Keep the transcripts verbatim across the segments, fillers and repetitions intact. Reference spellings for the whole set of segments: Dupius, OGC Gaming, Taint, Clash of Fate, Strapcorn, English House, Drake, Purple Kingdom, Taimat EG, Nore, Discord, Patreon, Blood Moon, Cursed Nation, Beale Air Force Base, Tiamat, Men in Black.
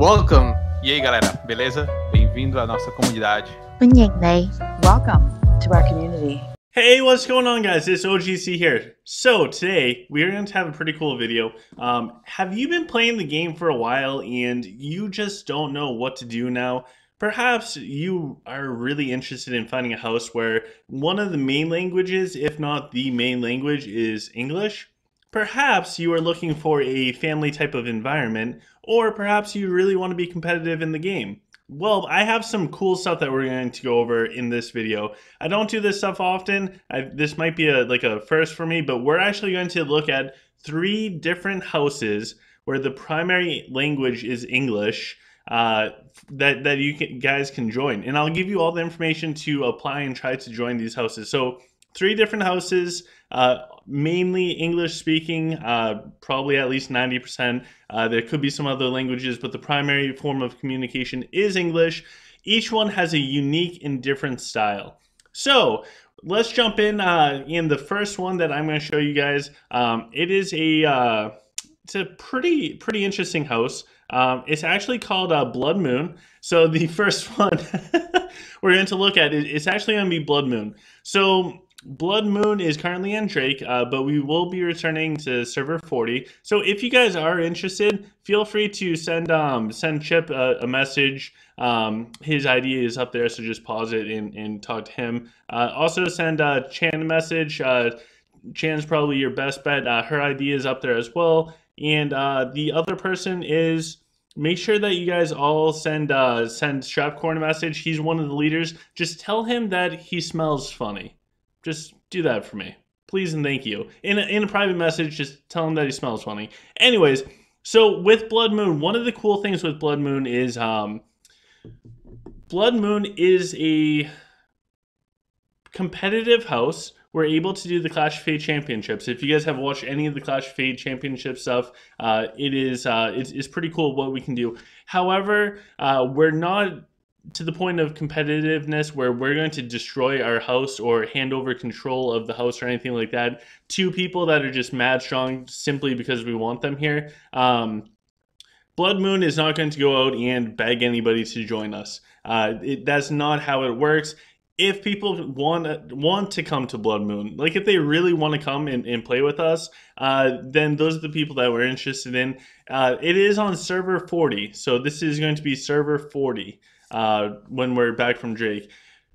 Welcome! E aí, galera, beleza? Bem-vindo à nossa comunidade. Welcome to our community. Hey, what's going on, guys? It's O G C here. So today we're going to have a pretty cool video. Um, have you been playing the game for a while and you just don't know what to do now? Perhaps you are really interested in finding a house where one of the main languages, if not the main language, is English. Perhaps you are looking for a family type of environment, or perhaps you really want to be competitive in the game. Well, I have some cool stuff that we're going to go over in this video. I don't do this stuff often. I, this might be a, like a first for me, but we're actually going to look at three different houses where the primary language is English. Uh, that, that you can, guys can join. And I'll give you all the information to apply and try to join these houses. So three different houses, uh, mainly English speaking, uh, probably at least ninety percent. Uh, there could be some other languages, but the primary form of communication is English. Each one has a unique and different style. So let's jump in. Uh, in the first one that I'm going to show you guys, um, it is a, uh, it's a pretty, pretty interesting house. Um, it's actually called uh, Blood Moon. So the first one we're going to look at, it, it's actually going to be Blood Moon. So Blood Moon is currently in Drake, uh, but we will be returning to server forty. So if you guys are interested, feel free to send um, send Chip a, a message. Um, his I D is up there, so just pause it and, and talk to him. Uh, also send uh, Chan a message. Uh, Chan's probably your best bet. Uh, her I D is up there as well. And uh, the other person is, make sure that you guys all send uh, send Strapcorn a message. He's one of the leaders. Just tell him that he smells funny. Just do that for me, please and thank you. In a, in a private message, just tell him that he smells funny. Anyways, so with Blood Moon, one of the cool things with Blood Moon is um, Blood Moon is a competitive house. We're able to do the Clash of Fate championships. If you guys have watched any of the Clash of Fate championship stuff, uh, it is uh, it's, it's pretty cool what we can do. However, uh, we're not to the point of competitiveness where we're going to destroy our house or hand over control of the house or anything like that to people that are just mad strong simply because we want them here. Um, Blood Moon is not going to go out and beg anybody to join us. Uh, it, that's not how it works. If people want want to come to Blood Moon, like if they really want to come and, and play with us, uh, then those are the people that we're interested in. Uh, it is on server forty, so this is going to be server forty uh, when we're back from Drake.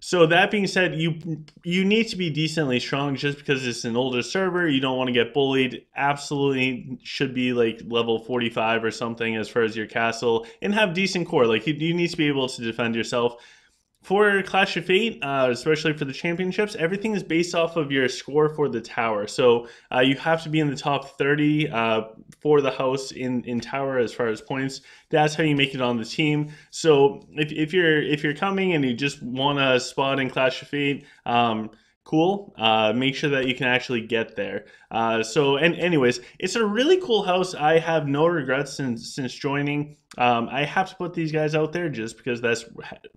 So that being said, you you need to be decently strong just because it's an older server. You don't want to get bullied. Absolutely should be like level forty-five or something as far as your castle, and have decent core. Like you, you need to be able to defend yourself. For Clash of Fate, uh, especially for the championships, everything is based off of your score for the tower. So uh, you have to be in the top thirty uh, for the house in, in tower as far as points. That's how you make it on the team. So if, if you're if you're coming and you just want a spot in Clash of Fate, um, cool. Uh, make sure that you can actually get there. Uh, so and anyways, it's a really cool house. I have no regrets since since joining. Um, I have to put these guys out there just because that's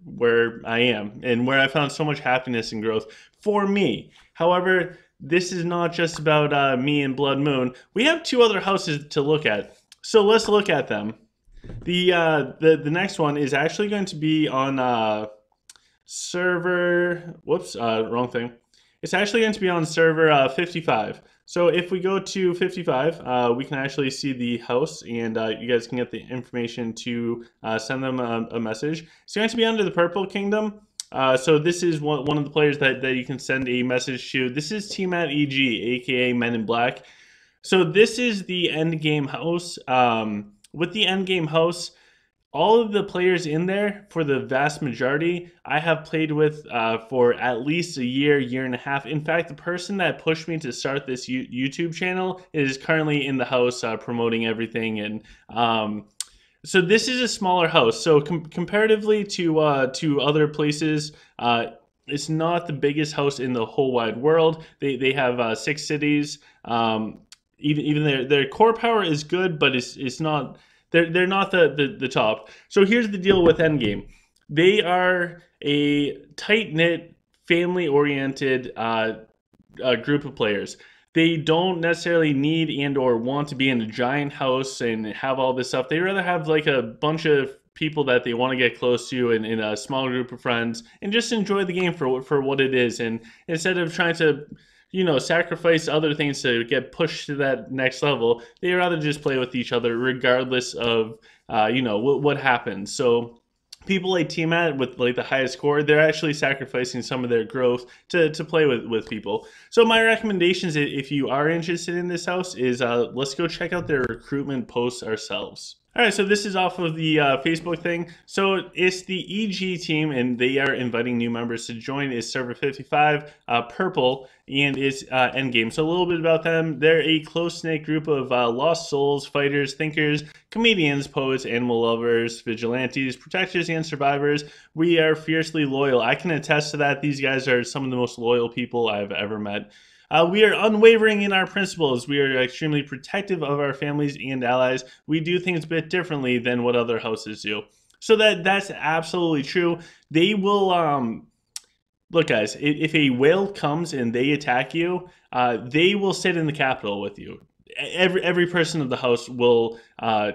where I am and where I found so much happiness and growth for me. However, this is not just about uh, me and Blood Moon. We have two other houses to look at, so let's look at them. The uh, the the next one is actually going to be on uh, server. Whoops, uh, wrong thing. It's actually going to be on server uh, fifty-five. So if we go to fifty-five, uh, we can actually see the house, and uh, you guys can get the information to uh, send them a, a message. It's going to be under the Purple Kingdom. Uh, so this is one, one of the players that, that you can send a message to. This is Taimat E G, aka Men in Black. So this is the end game house. Um, with the end game house, all of the players in there, for the vast majority, I have played with uh, for at least a year, year and a half. In fact, the person that pushed me to start this YouTube channel is currently in the house uh, promoting everything. And um, so this is a smaller house. So com comparatively to uh, to other places, uh, it's not the biggest house in the whole wide world. They, they have uh, six cities. Um, even even their, their core power is good, but it's, it's not... They're, they're not the, the, the top. So here's the deal with Endgame. They are a tight-knit, family-oriented uh, uh, group of players. They don't necessarily need and or want to be in a giant house and have all this stuff. They rather have like a bunch of people that they want to get close to and in a small group of friends and just enjoy the game for, for what it is. And instead of trying to, you know, sacrifice other things to get pushed to that next level, they rather just play with each other regardless of, uh, you know, what, what happens. So people like Tiamat with like the highest score, they're actually sacrificing some of their growth to, to play with, with people. So my recommendations, if you are interested in this house, is uh, let's go check out their recruitment posts ourselves. All right, so this is off of the uh, Facebook thing. So it's the E G team, and they are inviting new members to join. Is Server fifty-five, uh, Purple, and it's uh, Endgame. So a little bit about them. They're a close-knit group of uh, lost souls, fighters, thinkers, comedians, poets, animal lovers, vigilantes, protectors, and survivors. We are fiercely loyal. I can attest to that. These guys are some of the most loyal people I've ever met. Uh, we are unwavering in our principles. We are extremely protective of our families and allies. We do things a bit differently than what other houses do. So that that's absolutely true. They will, um, look guys, if a whale comes and they attack you, uh, they will sit in the capital with you. Every, every person of the house will uh,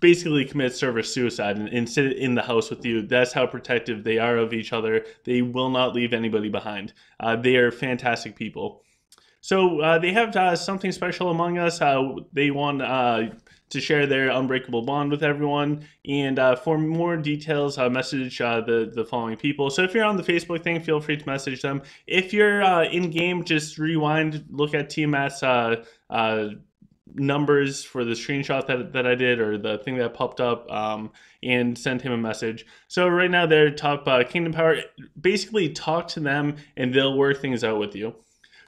basically commit server suicide and, and sit in the house with you. That's how protective they are of each other. They will not leave anybody behind. Uh, they are fantastic people. So uh, they have uh, something special among us. Uh, they want uh, to share their unbreakable bond with everyone. And uh, for more details, uh, message uh, the, the following people. So if you're on the Facebook thing, feel free to message them. If you're uh, in-game, just rewind, look at Tiamat's uh, uh numbers for the screenshot that, that I did, or the thing that popped up, um, and send him a message. So right now they're top uh, Kingdom Power. Basically talk to them and they'll work things out with you.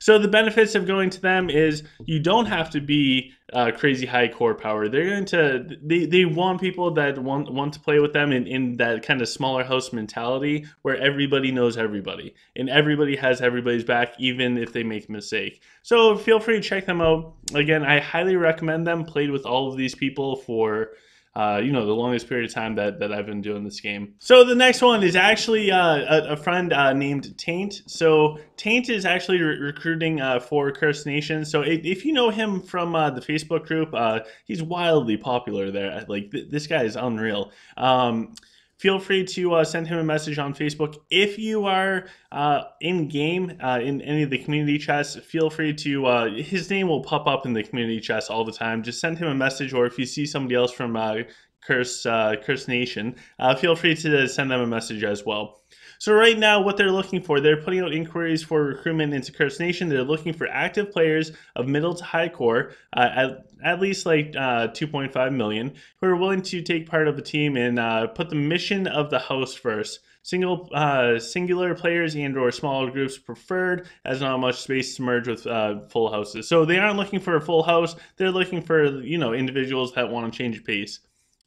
So the benefits of going to them is you don't have to be uh, crazy high core power. They're going to, they, they want people that want, want to play with them in, in that kind of smaller house mentality where everybody knows everybody and everybody has everybody's back, even if they make a mistake. So feel free to check them out. Again, I highly recommend them. Played with all of these people for Uh, you know, the longest period of time that, that I've been doing this game. So the next one is actually uh, a, a friend uh, named Taint. So Taint is actually re recruiting uh, for Cursed Nation. So if, if you know him from uh, the Facebook group, uh, he's wildly popular there. Like th this guy is unreal. Um, feel free to uh, send him a message on Facebook. If you are uh, in game, uh, in any of the community chats, feel free to, uh, his name will pop up in the community chats all the time. Just send him a message, or if you see somebody else from uh, Curse, uh, Curse Nation, uh, feel free to send them a message as well. So right now, what they're looking for, they're putting out inquiries for recruitment into Cursed Nation. They're looking for active players of middle to high core, uh, at, at least like uh, two point five million, who are willing to take part of a team and uh, put the mission of the house first. Single, uh, singular players and or smaller groups preferred, as not much space to merge with uh, full houses. So they aren't looking for a full house. They're looking for, you know, individuals that want to change pace.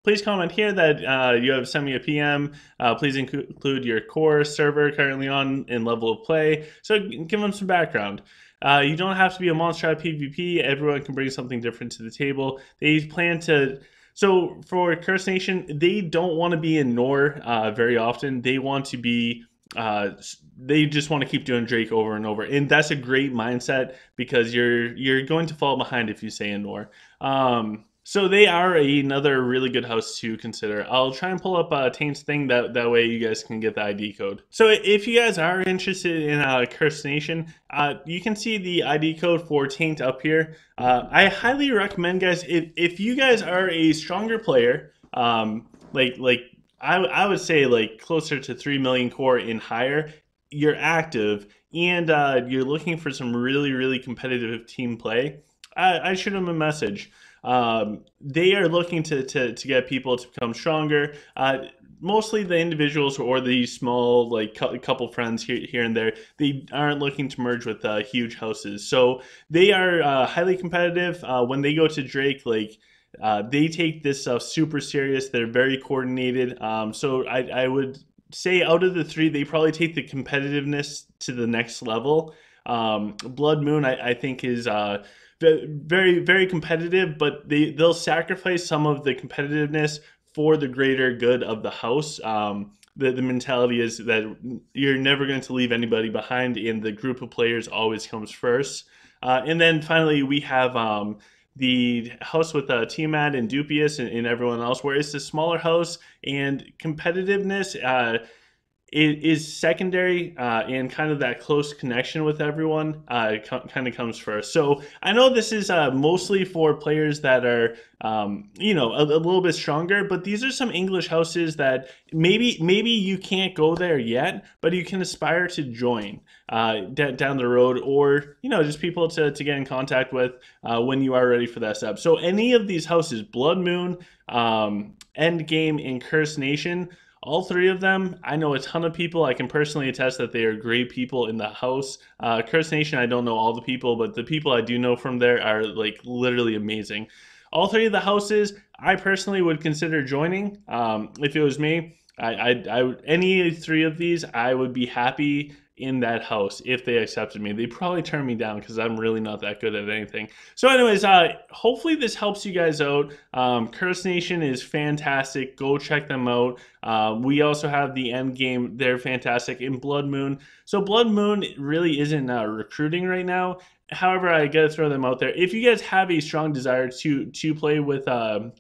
Please comment here that uh, you have sent me a P M. Uh, please include your core server currently on and level of play. So give them some background. Uh, you don't have to be a monster at PvP. Everyone can bring something different to the table. They plan to... So for Cursed Nation, they don't want to be in Nore uh, very often. They want to be... Uh, they just want to keep doing Drake over and over. And that's a great mindset because you're, you're going to fall behind if you stay in Nore. Um... So they are another really good house to consider. I'll try and pull up uh, Taint's thing, that, that way you guys can get the I D code. So if you guys are interested in uh, Cursed Nation, uh, you can see the I D code for Taint up here. Uh, I highly recommend, guys, if, if you guys are a stronger player, um, like like I, I would say like closer to three million core and higher, you're active, and uh, you're looking for some really, really competitive team play, I, I shoot them a message. Um, they are looking to, to, to get people to become stronger, uh, mostly the individuals or the small, like cu couple friends here, here and there. They aren't looking to merge with uh, huge houses. So they are uh, highly competitive. Uh, when they go to Drake, like uh, they take this stuff super serious. They're very coordinated. Um, so I, I would say out of the three, they probably take the competitiveness to the next level. Um, Blood Moon, I, I think, is... Uh, very very competitive, but they they'll sacrifice some of the competitiveness for the greater good of the house. um the, the mentality is that you're never going to leave anybody behind, and the group of players always comes first. Uh, and then finally, we have um, the house with uh, Tiamat and Dupius and, and everyone else, where it's the smaller house, and competitiveness uh, it is secondary, uh, and kind of that close connection with everyone uh, kind of comes first. So I know this is uh, mostly for players that are, um, you know, a, a little bit stronger, but these are some English houses that maybe maybe you can't go there yet, but you can aspire to join uh, down the road, or, you know, just people to, to get in contact with uh, when you are ready for that step. So any of these houses, Blood Moon, um, Endgame, and Cursed Nation, all three of them, I know a ton of people. I can personally attest that they are great people in the house. Uh, Cursed Nation, I don't know all the people, but the people I do know from there are like literally amazing. All three of the houses, I personally would consider joining. Um, if it was me, I, I, I, any three of these, I would be happy in that house if they accepted me. They probably turned me down because I'm really not that good at anything. So anyways, uh hopefully this helps you guys out. um Cursed Nation is fantastic, go check them out. Uh, we also have the End Game, they're fantastic, in Blood Moon. So Blood Moon really isn't uh, recruiting right now. However, I gotta throw them out there. If you guys have a strong desire to to play with uh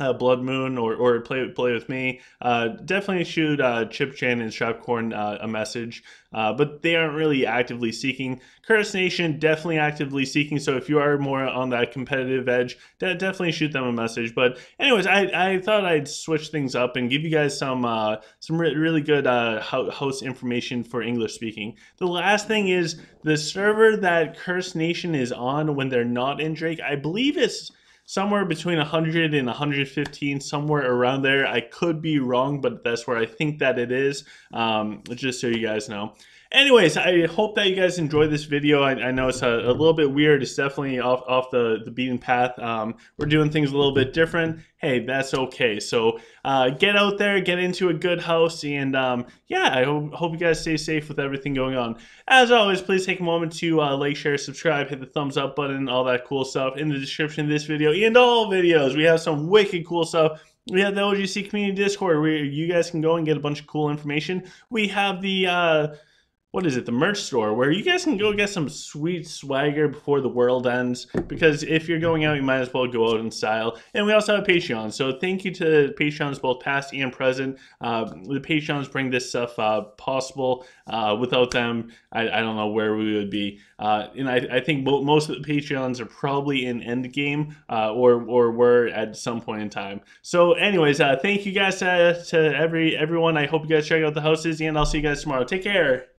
Uh, Blood Moon, or, or play play with me, uh, definitely shoot uh, Chip Chan and Strapcorn uh, a message, uh, but they aren't really actively seeking. Cursed Nation definitely actively seeking, so if you are more on that competitive edge, de definitely shoot them a message. But anyways, I, I thought I'd switch things up and give you guys some uh, some re really good uh, host information for English speaking. The last thing is the server that Cursed Nation is on when they're not in Drake. I believe it's somewhere between one hundred and one hundred fifteen, somewhere around there. I could be wrong, but that's where I think that it is, um, just so you guys know. Anyways, I hope that you guys enjoyed this video. I, I know it's a, a little bit weird. It's definitely off, off the, the beaten path. Um, we're doing things a little bit different. Hey, that's okay. So uh, get out there, get into a good house, and um, yeah, I hope, hope you guys stay safe with everything going on. As always, please take a moment to uh, like, share, subscribe, hit the thumbs up button, all that cool stuff. In the description of this video and all videos, we have some wicked cool stuff. We have the O G C Community Discord where you guys can go and get a bunch of cool information. We have the... Uh, what is it, the merch store, where you guys can go get some sweet swagger before the world ends, because if you're going out, you might as well go out in style. And we also have Patreon, so thank you to Patreons, both past and present. Uh, the Patreons bring this stuff uh, possible. Uh, without them, I, I don't know where we would be. Uh, and I, I think most of the Patreons are probably in Endgame, uh, or, or were at some point in time. So anyways, uh, thank you guys uh, to every everyone. I hope you guys check out the houses, and I'll see you guys tomorrow. Take care.